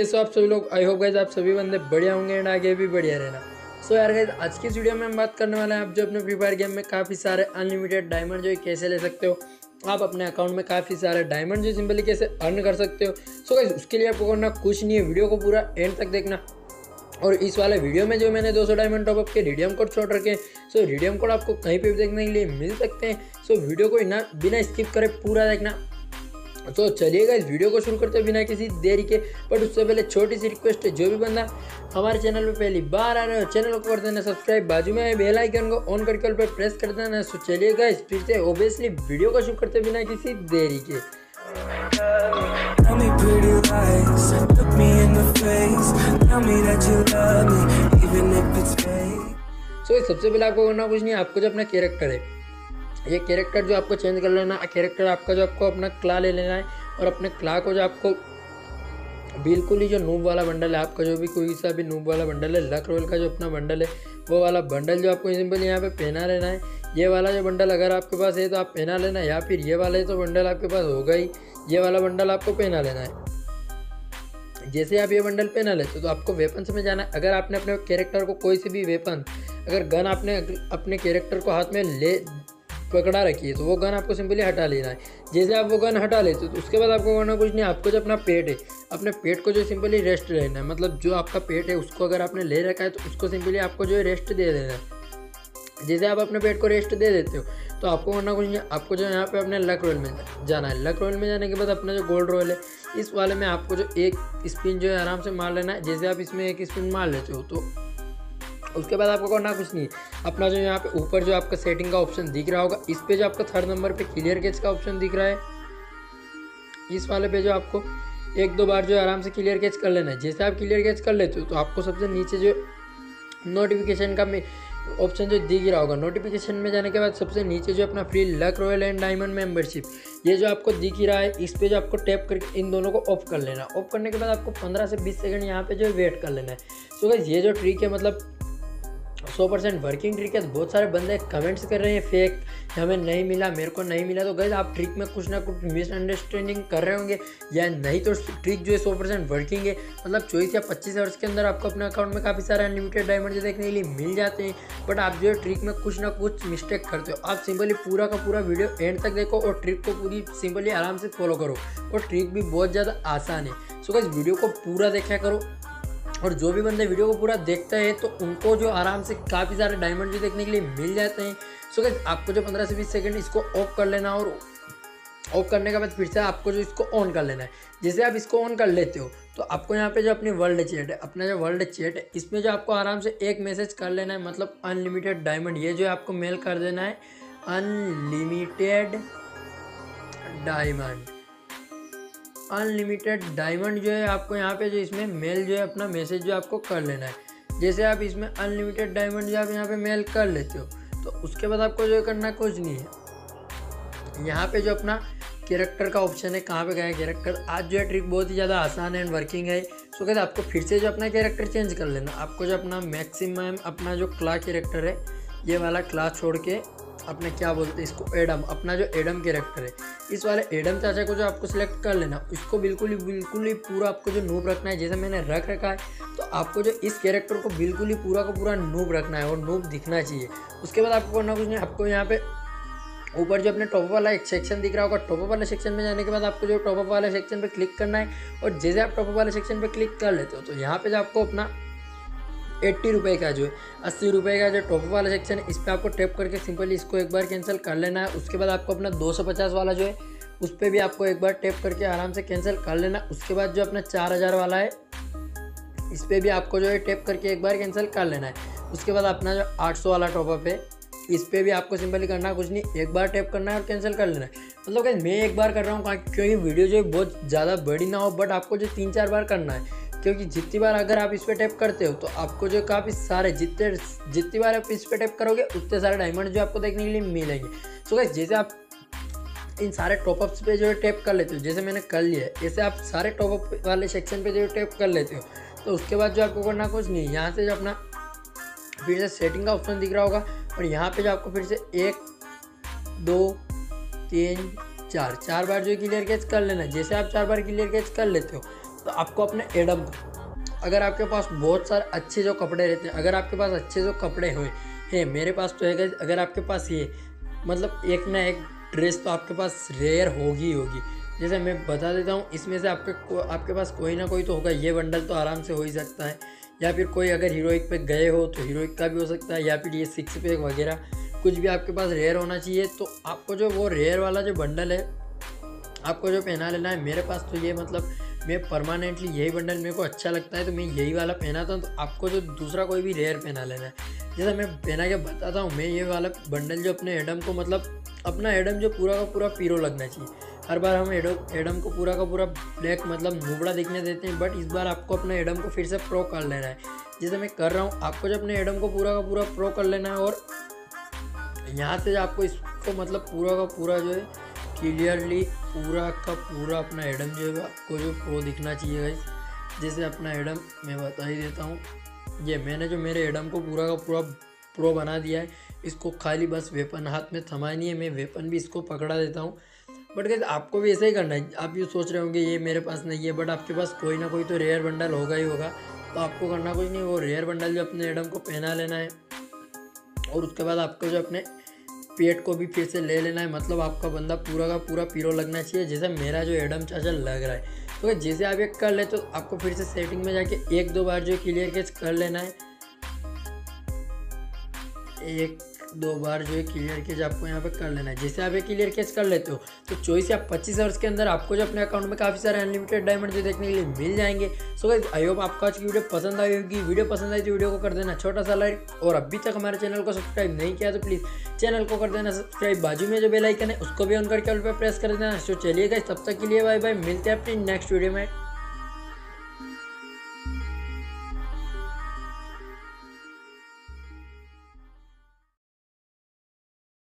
सो आप सभी लोग आई होप गाइज आप सभी बंदे बढ़िया होंगे एंड आगे भी बढ़िया रहना। सो यार गाइज आज की वीडियो में हम बात करने वाले हैं आप जो अपने फ्री फायर गेम में काफ़ी सारे अनलिमिटेड डायमंड जो कैसे ले सकते हो, आप अपने अकाउंट में काफ़ी सारे डायमंड जो सिंपली कैसे अर्न कर सकते हो। सो गाइज उसके लिए आपको करना कुछ नहीं है, वीडियो को पूरा एंड तक देखना। और इस वाले वीडियो में जो मैंने 200 डायमंड टॉपअप के रिडीम कोड छोड़ रखे हैं, सो रिडीम कोड आपको कहीं पर भी देखने के लिए मिल सकते हैं। सो वीडियो को बिना स्किप करे पूरा देखना। तो चलिएगा इस वीडियो को शुरू करते हैं बिना किसी देरी के। बट उससे पहले छोटी सी रिक्वेस्ट है, जो भी बंदा हमारे चैनल पे पहली बार आ रहे हो चैनल को कर देना सब्सक्राइब, बाजू में बेल आइकन को ऑन करके उस पर प्रेस कर देना। तो चलिएगा इस फिर से ओबियसली वीडियो को शुरू करते हैं बिना किसी देरी के। सो सबसे पहले आपको करना कुछ नहीं, आपको जो अपना कैरेक्टर है ये कैरेक्टर जो आपको चेंज कर लेना। कैरेक्टर आपका जो आपको अपना क्ला ले लेना है और अपने क्ला को जो आपको बिल्कुल ही जो नूब वाला बंडल है, आपका जो भी कोई सा भी नूब वाला बंडल है, लक रोल का जो अपना बंडल है वो वाला बंडल जो आपको सिंपल यहाँ पे पहना लेना है। ये वाला जो बंडल अगर आपके पास है तो आप पहना लेना, या फिर ये वाला है तो बंडल आपके पास होगा ही, ये वाला बंडल आपको पहना लेना है। जैसे आप ये बंडल पहना लेते हो तो आपको वेपन्स में जाना है। अगर आपने अपने कैरेक्टर को कोई से भी वेपन अगर गन आपने अपने कैरेक्टर को हाथ में ले पकड़ा रखिए तो वो गन आपको सिंपली हटा लेना है। जैसे आप वो गन हटा लेते हो तो उसके बाद आपको करना कुछ नहीं, आपको जो अपना पेट है अपने पेट को जो सिंपली रेस्ट लेना है। मतलब जो आपका पेट है उसको अगर आपने ले रखा है तो उसको सिंपली आपको जो है रेस्ट दे देना है। जैसे आप अपने पेट को रेस्ट दे देते हो तो आपको करना कुछ नहीं, आपको जो यहाँ पर अपने लक रोल में जाना है। लक रोल में जाने के बाद अपना जो गोल्ड रोल है इस वाले में आपको जो एक स्पिन जो है आराम से मार लेना है। जैसे आप इसमें एक स्पिन मार लेते हो तो उसके बाद आपको करना कुछ नहीं, अपना जो यहाँ पे ऊपर जो आपका सेटिंग का ऑप्शन दिख रहा होगा इस पे जो आपका 3rd नंबर पे क्लियर कैच का ऑप्शन दिख रहा है, इस वाले पे जो आपको 1-2 बार जो आराम से क्लियर कैच कर लेना है। जैसे आप क्लियर कैच कर लेते हो तो आपको सबसे नीचे जो नोटिफिकेशन का ऑप्शन जो दिख रहा होगा, नोटिफिकेशन में जाने के बाद सबसे नीचे जो अपना free luck royal and diamond membership ये जो आपको दिख रहा है इस पे जो आपको टैप करके इन दोनों को ऑफ कर लेना। ऑफ करने के बाद आपको 15 से 20 सेकंड यहाँ पे जो वेट कर लेना है। सो गाइस ये जो ट्रिक है मतलब 100% वर्किंग ट्रिक है। बहुत सारे बंदे कमेंट्स कर रहे हैं फेक, हमें नहीं मिला, मेरे को नहीं मिला। तो गाइस आप ट्रिक में कुछ ना कुछ मिसअंडरस्टैंडिंग कर रहे होंगे या नहीं, तो ट्रिक जो है 100% वर्किंग है। मतलब 24 या 25 आवर्स के अंदर आपको अपने अकाउंट में काफ़ी सारे अनलिमिटेड डायमंड जो देखने के लिए मिल जाते हैं। बट आप जो है ट्रिक में कुछ ना कुछ मिस्टेक करते हो। आप सिंपली पूरा का पूरा वीडियो एंड तक देखो और ट्रिक को पूरी सिंपली आराम से फॉलो करो, और ट्रिक भी बहुत ज़्यादा आसान है। सो गाइस वीडियो को पूरा देखा करो, और जो भी बंदे वीडियो को पूरा देखता है तो उनको जो आराम से काफ़ी सारे डायमंड जो देखने के लिए मिल जाते हैं। सो गाइस आपको जो 15 से 20 सेकंड इसको ऑफ कर लेना, और ऑफ करने के बाद फिर से आपको जो इसको ऑन कर लेना है। जैसे आप इसको ऑन कर लेते हो तो आपको यहाँ पे जो अपनी वर्ल्ड चैट है, अपना जो वर्ल्ड चैट है इसमें जो आपको आराम से एक मैसेज कर लेना है। मतलब अनलिमिटेड डायमंड ये जो आपको मेल कर देना है, अनलिमिटेड डायमंड जो है आपको यहाँ पे जो इसमें मेल जो है अपना मैसेज जो आपको कर लेना है। जैसे आप इसमें अनलिमिटेड डायमंड जो आप यहाँ पे मेल कर लेते हो तो उसके बाद आपको जो करना कुछ नहीं है, यहाँ पे जो अपना कैरेक्टर का ऑप्शन है कहाँ पे गया कैरेक्टर, आज जो है ट्रिक बहुत ही ज़्यादा आसान एंड वर्किंग है। सो कहते आपको फिर से जो अपना कैरेक्टर चेंज कर लेना। आपको जो अपना मैक्सिमम अपना जो क्ला कैरेक्टर है ये वाला क्ला छोड़ के अपने क्या बोलते हैं इसको एडम, अपना जो एडम कैरेक्टर है इस वाले एडम चाचा को जो आपको सिलेक्ट कर लेना। इसको बिल्कुल ही पूरा आपको जो नूब रखना है। जैसे मैंने रख रखा है तो आपको जो इस कैरेक्टर को बिल्कुल ही पूरा का पूरा नूब रखना है और नूब दिखना चाहिए। उसके बाद आपको करना कुछ नहीं, आपको यहाँ पे ऊपर जो अपने टॉपअप वाला एक सेक्शन दिख रहा होगा, टॉपअप वाले सेक्शन में जाने के बाद आपको जो टॉपअप वाले सेक्शन पर क्लिक करना है। और जैसे आप टॉपअप वाले सेक्शन पर क्लिक कर लेते हो तो यहाँ पर जो आपको अपना 80 रुपये का जो है 80 रुपये का जो टॉप वाला सेक्शन है इस पर आपको टैप करके सिंपली इसको एक बार कैंसिल कर लेना है। उसके बाद आपको अपना 250 वाला जो है उस पर भी आपको एक बार टैप करके आराम से कैंसिल कर लेना। उसके बाद जो अपना 4000 वाला है इस पर भी आपको जो है टैप करके एक बार कैंसिल कर लेना है। उसके बाद अपना जो 800 वाला टॉपअप है इस पर भी आपको सिंपली करना कुछ नहीं, एक बार टैप करना है और कैंसिल कर लेना है। मतलब कि मैं एक बार कर रहा हूँ क्योंकि वीडियो जो है बहुत ज़्यादा बड़ी ना हो, बट आपको जो 3-4 बार करना है, क्योंकि जितनी बार अगर आप इस पर टैप करते हो तो आपको जो काफ़ी सारे जितनी बार आप इस पर टैप करोगे उतने सारे डायमंड जो आपको देखने के लिए मिलेंगे। सो गाइस जैसे आप इन सारे टॉपअप्स पे जो है टैप कर लेते हो, जैसे मैंने कर लिया है ऐसे आप सारे टॉपअप वाले सेक्शन पे जो है टैप कर लेते हो तो उसके बाद जो आपको करना कुछ नहीं, यहाँ से जो अपना फिर से सेटिंग का ऑप्शन दिख रहा होगा और यहाँ पर जो आपको फिर से 1, 2, 3, 4 बार जो क्लियर कैच कर लेना है। जैसे आप 4 बार क्लियर कैच कर लेते हो तो आपको अपने एडम, अगर आपके पास बहुत सारे अच्छे जो कपड़े रहते हैं, अगर आपके पास अच्छे जो कपड़े हुए हैं, मेरे पास तो है गाइस, अगर आपके पास ये मतलब एक ना एक ड्रेस तो आपके पास रेयर होगी होगी। जैसे मैं बता देता हूँ, इसमें से आपके पास कोई ना कोई तो होगा। ये बंडल तो आराम से हो ही सकता है, या फिर कोई अगर हीरोइक पे गए हो तो हीरोइक का भी हो सकता है, या फिर ये 6 पैक वगैरह कुछ भी आपके पास रेयर होना चाहिए। तो आपको जो वो रेयर वाला जो बंडल है आपको जो पहना लेना है। मेरे पास तो ये मतलब मैं परमानेंटली यही बंडल मेरे को अच्छा लगता है तो मैं यही वाला पहनाता हूँ। तो आपको जो दूसरा कोई भी रेयर पहना लेना है। जैसे मैं पहना के बताता हूँ, मैं ये वाला बंडल जो अपने एडम को मतलब अपना एडम जो पूरा का पूरा पीरो लगना चाहिए। हर बार हम एडम को पूरा का पूरा ब्लैक मतलब नुबड़ा दिखने देते हैं, बट इस बार आपको अपने एडम को फिर से प्रो कर लेना है। जैसे मैं कर रहा हूँ, आपको जो अपने एडम को पूरा का पूरा प्रो कर लेना है। और यहाँ से आपको इसको मतलब पूरा का पूरा जो है क्लियरली पूरा का पूरा अपना एडम जो है आपको जो प्रो दिखना चाहिए गाइस। जैसे अपना एडम मैं बता ही देता हूँ, ये मैंने जो मेरे एडम को पूरा का पूरा प्रो बना दिया है। इसको खाली बस वेपन हाथ में थमानी है, मैं वेपन भी इसको पकड़ा देता हूँ। बट गाइस आपको भी ऐसा ही करना है। आप ये सोच रहे होंगे ये मेरे पास नहीं है, बट आपके पास कोई ना कोई तो रेयर बंडल होगा ही होगा। तो आपको करना कुछ नहीं, वो रेयर बंडल जो अपने एडम को पहना लेना है। और उसके बाद आपको जो अपने पेट को भी फिर से ले लेना है, मतलब आपका बंदा पूरा का पूरा पीरो लगना चाहिए। जैसे मेरा जो एडम चाचा लग रहा है, तो जैसे आप ये कर ले तो आपको फिर से सेटिंग में जाके 1-2 बार जो क्लियर कैच कर लेना है। 1-2 बार जो है क्लियर कैच आपको यहाँ पे कर लेना है। जैसे आप ये क्लियर कैच कर लेते हो तो 24 या 25 आवर्स के अंदर आपको जो अपने अकाउंट में काफ़ी सारे अनलिमिटेड डायमंड जो देखने के लिए मिल जाएंगे। सो गाइस आई होप आपको आज की वीडियो पसंद आई होगी। वीडियो पसंद आई तो वीडियो को कर देना छोटा सा लाइक, और अभी तक हमारे चैनल को सब्सक्राइब नहीं किया तो प्लीज़ चैनल को कर देना सब्सक्राइब। बाजू में जो बेल आइकन है उसको भी ऑन करके ऑल पे प्रेस कर देना। सो चलिए गाइस, तब तक के लिए बाय बाय, मिलते हैं अपनी नेक्स्ट वीडियो में।